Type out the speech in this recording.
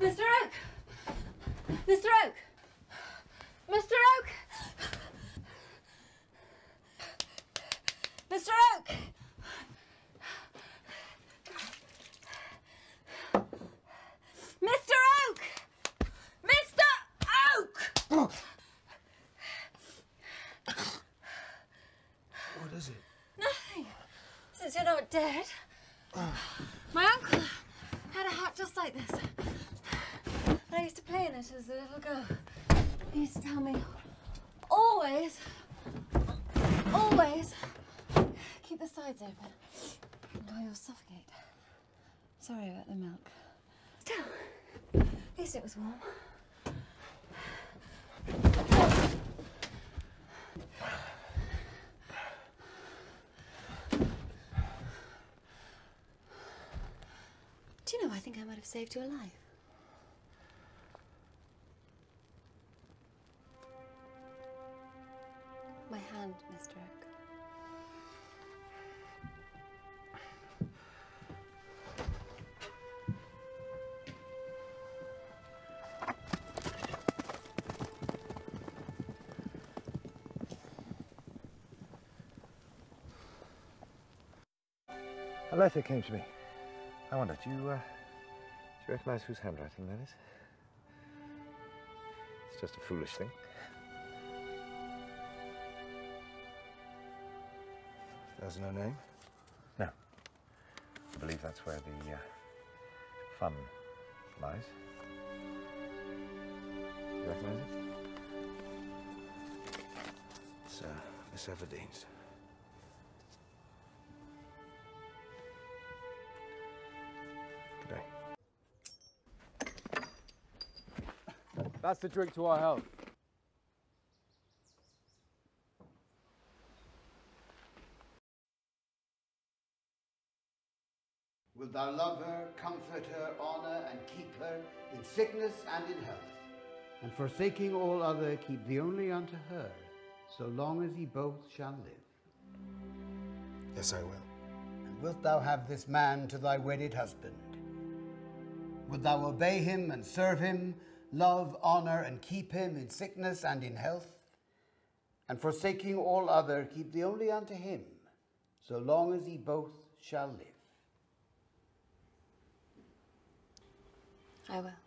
Mr. Oak! Mr. Oak! Mr. Oak! Mr. Oak! Mr. Oak! Mr. Oak! What is it? Nothing. Since you're not dead. My uncle had a heart just like this. I used to play in it as a little girl. He used to tell me, always keep the sides open or you'll suffocate. Sorry about the milk. Still, at least it was warm. Do you know, I think I might have saved your life. My hand, Mr. Eck. A letter came to me. I wonder, do you recognise whose handwriting that is? It's just a foolish thing. There's no name? No. I believe that's where the fun lies. You recognise it? It's Miss Everdeen's. Good day. That's the drink to our health. Wilt thou love her, comfort her, honor, and keep her in sickness and in health? And forsaking all other, keep thee only unto her, so long as ye both shall live. Yes, I will. And wilt thou have this man to thy wedded husband? Wilt thou obey him and serve him, love, honor, and keep him in sickness and in health? And forsaking all other, keep thee only unto him, so long as ye both shall live. I will.